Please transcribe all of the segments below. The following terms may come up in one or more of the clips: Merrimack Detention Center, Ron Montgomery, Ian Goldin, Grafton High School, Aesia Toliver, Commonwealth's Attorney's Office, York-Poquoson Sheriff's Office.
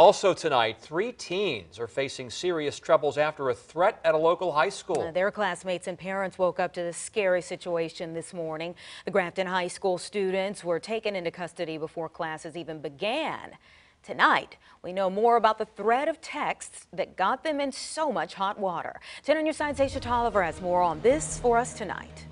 Also tonight, 3 teens are facing serious troubles after a threat at a local high school. Their classmates and parents woke up to this scary situation this morning. The Grafton High School students were taken into custody before classes even began. Tonight, we know more about the thread of texts that got them in so much hot water. 10 on your side's Aesia Toliver has more on this for us tonight.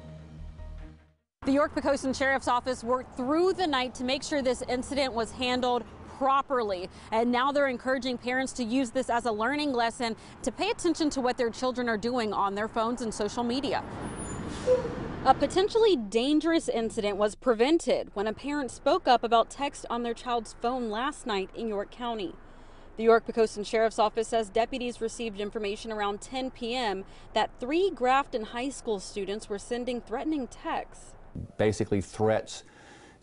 The York-Poquoson Sheriff's Office worked through the night to make sure this incident was handled properly, and now they're encouraging parents to use this as a learning lesson to pay attention to what their children are doing on their phones and social media. A potentially dangerous incident was prevented when a parent spoke up about text on their child's phone last night in York County. The York-Poquoson Sheriff's Office says deputies received information around 10 p.m. that 3 Grafton High School students were sending threatening texts. Basically threats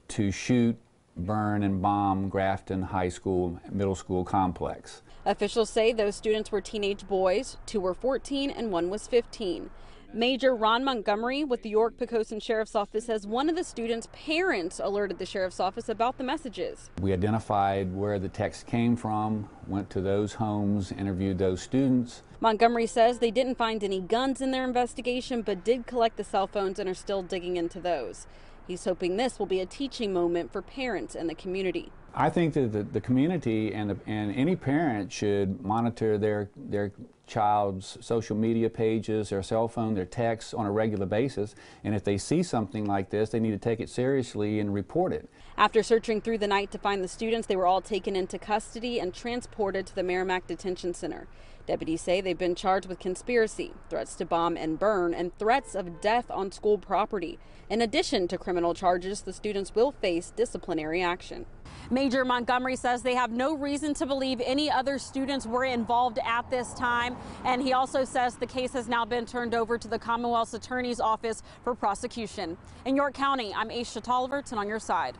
to shoot, burn and bomb Grafton High School middle school complex. Officials say those students were teenage boys. 2 were 14 and 1 was 15. Major Ron Montgomery with the York-Poquoson Sheriff's Office says one of the students' parents alerted the Sheriff's Office about the messages. We identified where the text came from, went to those homes, interviewed those students. Montgomery says they didn't find any guns in their investigation, but did collect the cell phones and are still digging into those. He's hoping this will be a teaching moment for parents and the community. I think that the community and any parent should monitor their child's social media pages, their cell phone, their texts on a regular basis. And if they see something like this, they need to take it seriously and report it. After searching through the night to find the students, they were all taken into custody and transported to the Merrimack Detention Center. Deputies say they've been charged with conspiracy, threats to bomb and burn, and threats of death on school property. In addition to criminal charges, the students will face disciplinary action. Major Montgomery says they have no reason to believe any other students were involved at this time, and he also says the case has now been turned over to the Commonwealth's Attorney's Office for prosecution. In York County, I'm Aesia Toliver, 10 on your side.